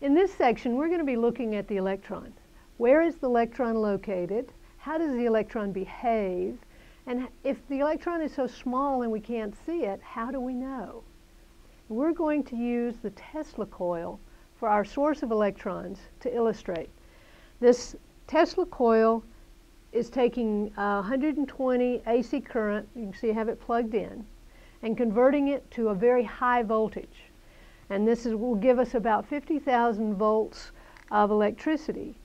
In this section, we're going to be looking at the electron. Where is the electron located? How does the electron behave? And if the electron is so small and we can't see it, how do we know? We're going to use the Tesla coil for our source of electrons to illustrate. This Tesla coil is taking 120 AC current, you can see I have it plugged in, and converting it to a very high voltage. And this will give us about 50,000 volts of electricity.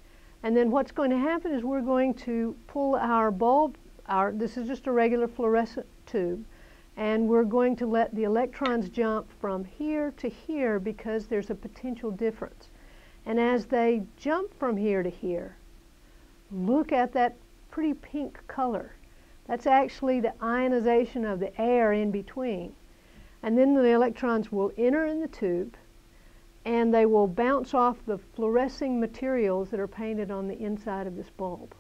And then what's going to happen is we're going to pull our bulb, this is just a regular fluorescent tube, and we're going to let the electrons jump from here to here because there's a potential difference. And as they jump from here to here, look at that pretty pink color. That's actually the ionization of the air in between. And then the electrons will enter in the tube, and they will bounce off the fluorescing materials that are painted on the inside of this bulb.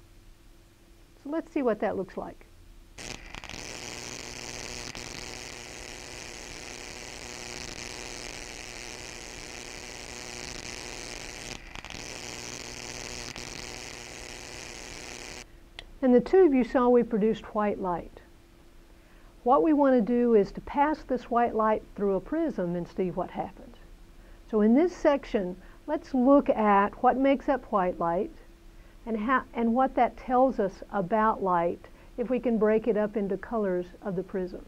So let's see what that looks like. In the tube you saw we produced white light. What we want to do is to pass this white light through a prism and see what happens. So in this section, let's look at what makes up white light and, what that tells us about light if we can break it up into colors of the prism.